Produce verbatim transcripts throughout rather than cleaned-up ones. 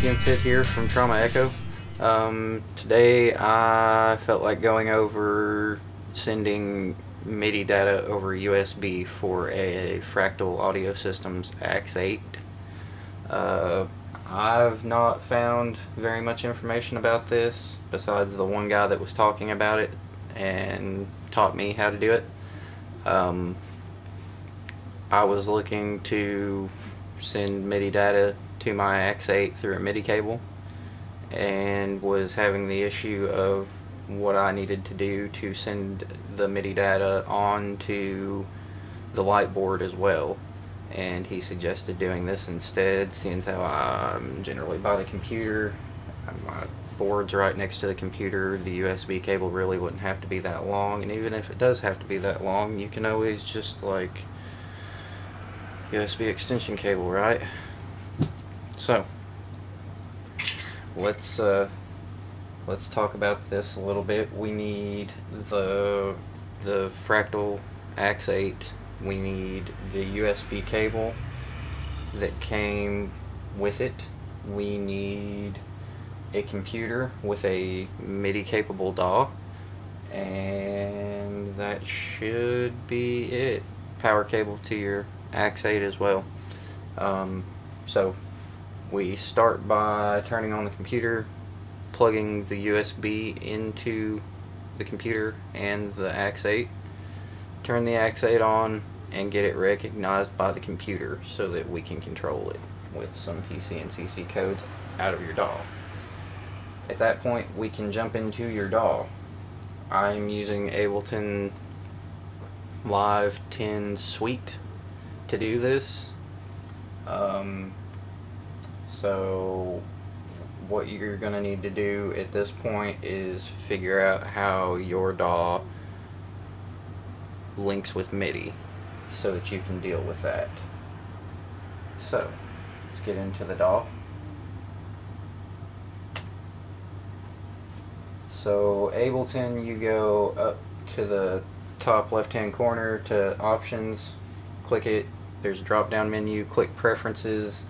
Again, Sid here from Trauma Echo. Um, today I felt like going over sending MIDI data over U S B for a Fractal Audio Systems A X eight. Uh, I've not found very much information about this besides the one guy that was talking about it and taught me how to do it. Um, I was looking to send MIDI data to my A X eight through a MIDI cable and was having the issue of what I needed to do to send the MIDI data on to the light board as well, and he suggested doing this instead, seeing how I'm generally by the computer, my board's right next to the computer, the U S B cable really wouldn't have to be that long, and even if it does have to be that long, you can always just like U S B extension cable, right? So let's uh, let's talk about this a little bit. We need the the Fractal A X eight. We need the U S B cable that came with it. We need a computer with a MIDI capable D A W, and that should be it. Power cable to your A X eight as well. Um, so. We start by turning on the computer, plugging the U S B into the computer and the A X eight, turn the A X eight on, and get it recognized by the computer so that we can control it with some P C and C C codes out of your D A W. At that point, we can jump into your D A W. I'm using Ableton Live ten Suite to do this. Um, So what you're going to need to do at this point is figure out how your D A W links with MIDI so that you can deal with that. So let's get into the D A W. So Ableton, you go up to the top left hand corner to options, click it, there's a drop down menu, click preferences.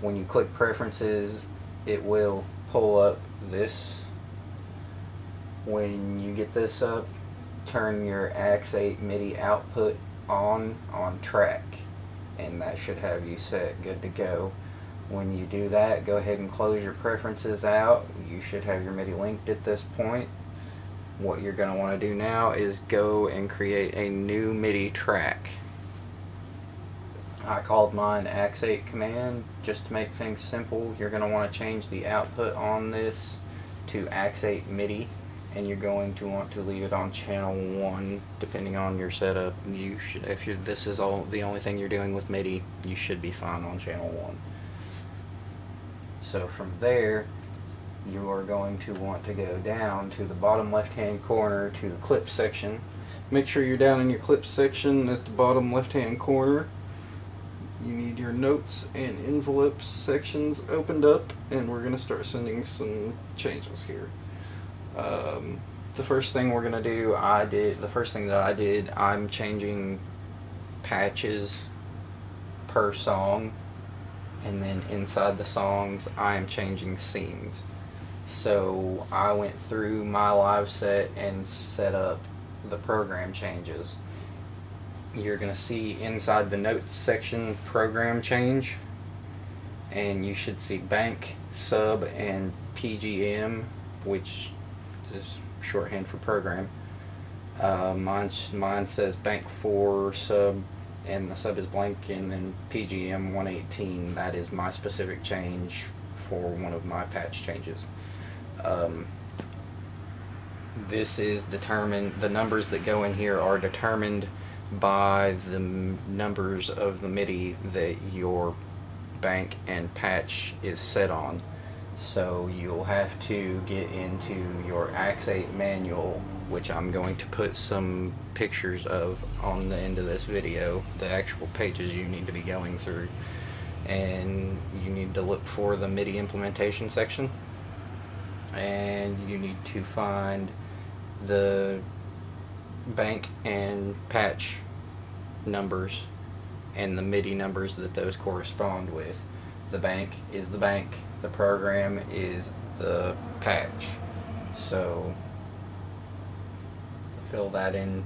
When you click preferences, it will pull up this. When you get this up, turn your A X eight MIDI output on on track, and that should have you set good to go. When you do that, go ahead and close your preferences out. You should have your MIDI linked at this point. What you're going to want to do now is go and create a new MIDI track. I called mine A X eight command. Just to make things simple, you're going to want to change the output on this to A X eight MIDI, and you're going to want to leave it on channel one depending on your setup. You should, if you're, this is all the only thing you're doing with MIDI, you should be fine on channel one. So from there, you are going to want to go down to the bottom left hand corner to the clip section. Make sure you're down in your clip section at the bottom left hand corner. You need your notes and envelopes sections opened up, and we're going to start sending some changes here. Um, the first thing we're going to do, I did, the first thing that I did, I'm changing patches per song, and then inside the songs, I'm changing scenes. So I went through my live set and set up the program changes. You're going to see inside the notes section program change, and you should see bank, sub, and P G M, which is shorthand for program. Uh, mine, mine says bank four, sub, and the sub is blank, and then P G M one eighteen. That is my specific change for one of my patch changes. Um, this is determined, the numbers that go in here are determined by the numbers of the MIDI that your bank and patch is set on. So you'll have to get into your A X eight manual, which I'm going to put some pictures of on the end of this video, the actual pages you need to be going through, and you need to look for the MIDI implementation section, and you need to find the bank and patch numbers and the MIDI numbers that those correspond with. The bank is the bank, the program is the patch. So fill that in,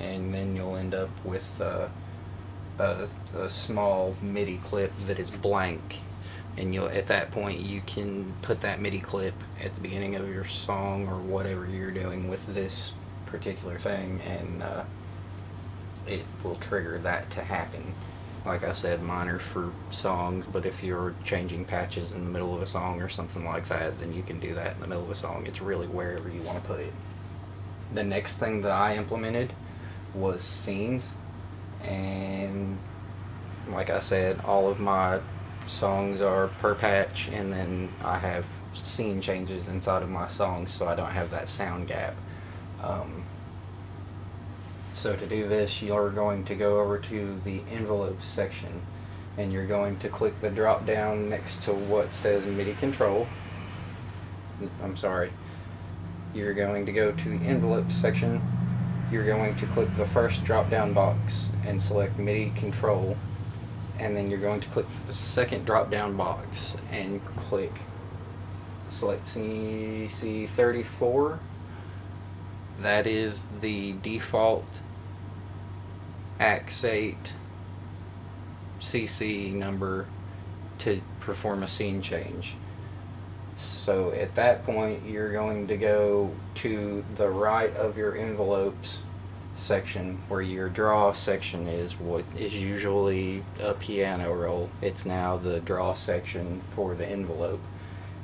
and then you'll end up with uh, a, a small MIDI clip that is blank, and you'll at that point you can put that MIDI clip at the beginning of your song or whatever you're doing with this particular thing, and uh, it will trigger that to happen. Like I said, mine are for songs, but if you're changing patches in the middle of a song or something like that, then you can do that in the middle of a song. It's really wherever you want to put it. The next thing that I implemented was scenes, and like I said, all of my songs are per patch, and then I have scene changes inside of my songs so I don't have that sound gap. Um, So to do this, you're going to go over to the envelope section, and you're going to click the drop down next to what says MIDI control. I'm sorry. You're going to go to the envelope section. You're going to click the first drop down box and select MIDI control, and then you're going to click the second drop down box and click select C C thirty-four. That is the default A X eight C C number to perform a scene change. So at that point you're going to go to the right of your envelopes section where your draw section is what is usually a piano roll. It's now the draw section for the envelope,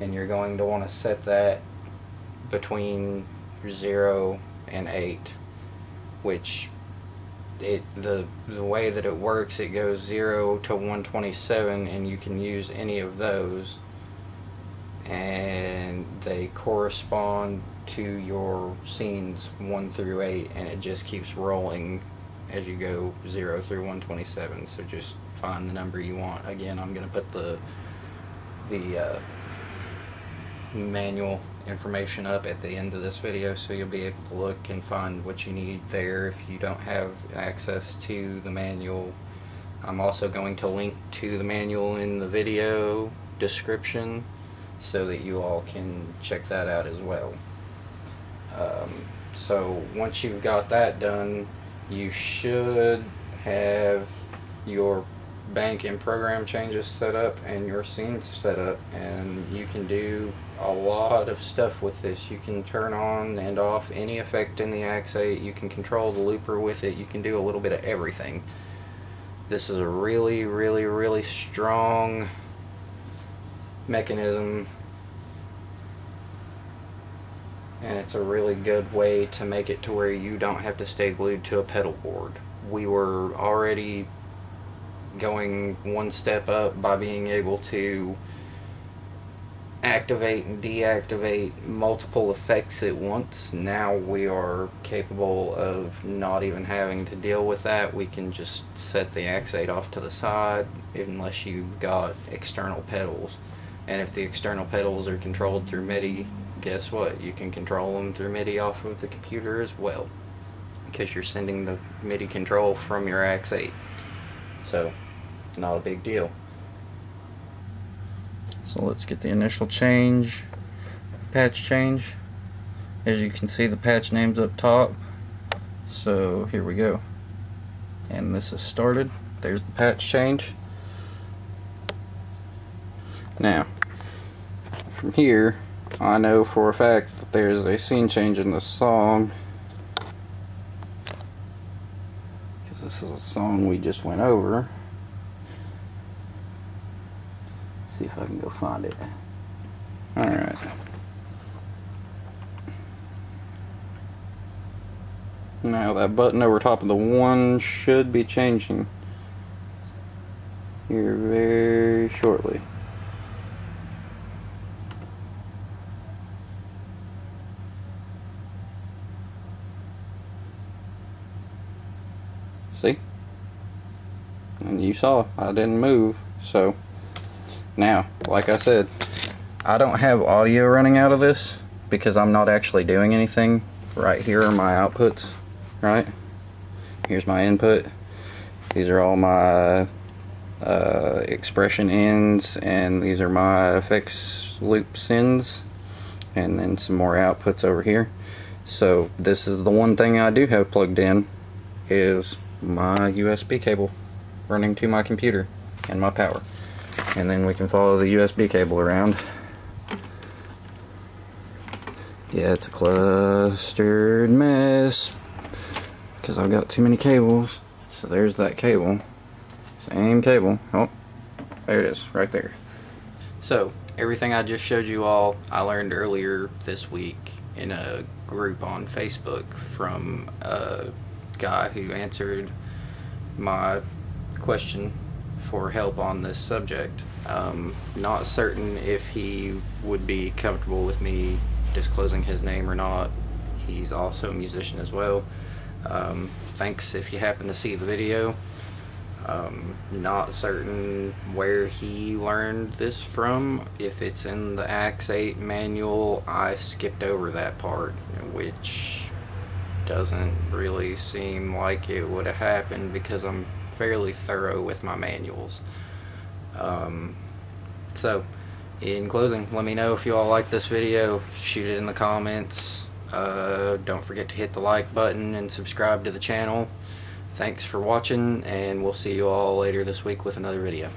and you're going to want to set that between zero and eight, which it the the way that it works, it goes zero to one twenty-seven, and you can use any of those, and they correspond to your scenes one through eight, and it just keeps rolling as you go zero through one twenty-seven. So just find the number you want. Again, I'm going to put the the uh, manual information up at the end of this video, so you'll be able to look and find what you need there if you don't have access to the manual. I'm also going to link to the manual in the video description so that you all can check that out as well. Um, so once you've got that done, you should have your bank and program changes set up and your scenes set up, and you can do a lot of stuff with this. You can turn on and off any effect in the A X eight, you can control the looper with it, you can do a little bit of everything. This is a really, really, really strong mechanism, and it's a really good way to make it to where you don't have to stay glued to a pedal board. We were already going one step up by being able to activate and deactivate multiple effects at once. Now we are capable of not even having to deal with that. We can just set the A X eight off to the side unless you've got external pedals, and if the external pedals are controlled through MIDI, guess what, you can control them through MIDI off of the computer as well, because you're sending the MIDI control from your A X eight. So not a big deal. So let's get the initial change, patch change. As you can see, the patch name's up top. So here we go. And this is started. There's the patch change. Now, from here, I know for a fact that there's a scene change in the song, because this is a song we just went over. See if I can go find it. Alright. Now that button over top of the one should be changing here very shortly. See? And you saw I didn't move, so now, like I said, I don't have audio running out of this because I'm not actually doing anything. Right here are my outputs, right? Here's my input. These are all my uh, expression ends, and these are my effects loops ends, and then some more outputs over here. So this is the one thing I do have plugged in, is my U S B cable running to my computer and my power. And then we can follow the U S B cable around. Yeah, it's a clustered mess because I've got too many cables. So there's that cable, same cable. Oh, there it is, right there. So everything I just showed you all, I learned earlier this week in a group on Facebook from a guy who answered my question for help on this subject. Um, not certain if he would be comfortable with me disclosing his name or not. He's also a musician as well. Um, thanks if you happen to see the video. Um, not certain where he learned this from. If it's in the A X eight manual, I skipped over that part, which doesn't really seem like it would have happened because I'm fairly thorough with my manuals. Um, so in closing, let me know if you all like this video. Shoot it in the comments. Uh, don't forget to hit the like button and subscribe to the channel. Thanks for watching, and we'll see you all later this week with another video.